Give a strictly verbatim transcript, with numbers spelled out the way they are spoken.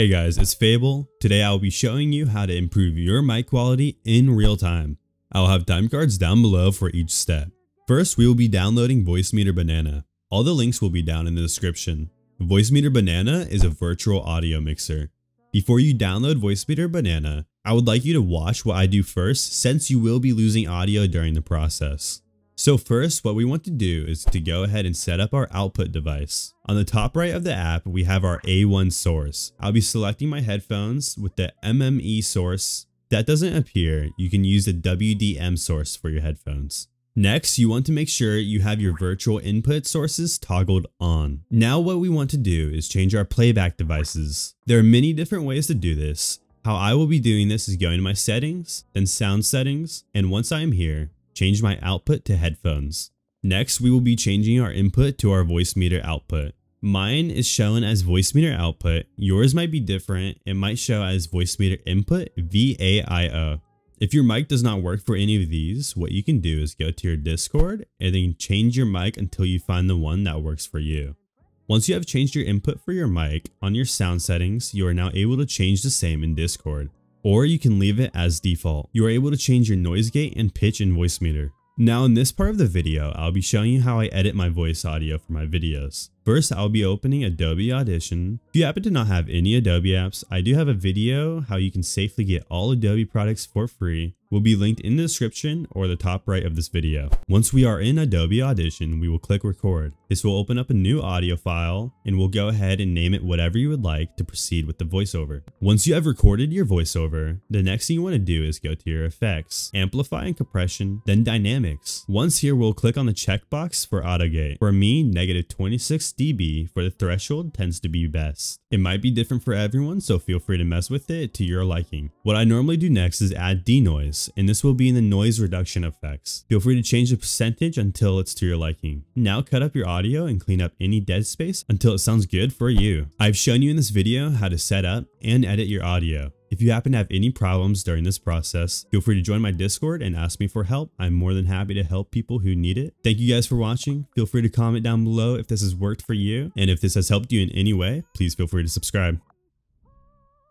Hey guys, it's Fable. Today I'll be showing you how to improve your mic quality in real time. I'll have timecards down below for each step. First, we will be downloading Voicemeeter Banana. All the links will be down in the description. Voicemeeter Banana is a virtual audio mixer. Before you download Voicemeeter Banana, I would like you to watch what I do first since you will be losing audio during the process. So first, what we want to do is to go ahead and set up our output device. On the top right of the app, we have our A one source. I'll be selecting my headphones with the M M E source. If that doesn't appear, you can use the W D M source for your headphones. Next, you want to make sure you have your virtual input sources toggled on. Now what we want to do is change our playback devices. There are many different ways to do this. How I will be doing this is going to my settings, then sound settings, and once I am here, change my output to headphones. Next, we will be changing our input to our Voicemeeter output. Mine is shown as Voicemeeter output. Yours might be different. It might show as Voicemeeter input V A I O. If your mic does not work for any of these, what you can do is go to your Discord and then change your mic until you find the one that works for you. Once you have changed your input for your mic on your sound settings, you are now able to change the same in Discord, or you can leave it as default. You are able to change your noise gate and pitch in Voicemeeter. Now in this part of the video, I'll be showing you how I edit my voice audio for my videos. First, I'll be opening Adobe Audition. If you happen to not have any Adobe apps, I do have a video how you can safely get all Adobe products for free. Will be linked in the description or the top right of this video. Once we are in Adobe Audition, we will click record. This will open up a new audio file and we'll go ahead and name it whatever you would like to proceed with the voiceover. Once you have recorded your voiceover, the next thing you want to do is go to your effects, amplify and compression, then dynamics. Once here, we'll click on the checkbox for AutoGate. For me, negative twenty-six d B for the threshold tends to be best. It might be different for everyone, so feel free to mess with it to your liking. What I normally do next is add denoise, and this will be in the noise reduction effects. Feel free to change the percentage until it's to your liking. Now cut up your audio and clean up any dead space until it sounds good for you. I've shown you in this video how to set up and edit your audio. If you happen to have any problems during this process, feel free to join my Discord and ask me for help. I'm more than happy to help people who need it. Thank you guys for watching. Feel free to comment down below if this has worked for you. And if this has helped you in any way, please feel free to subscribe.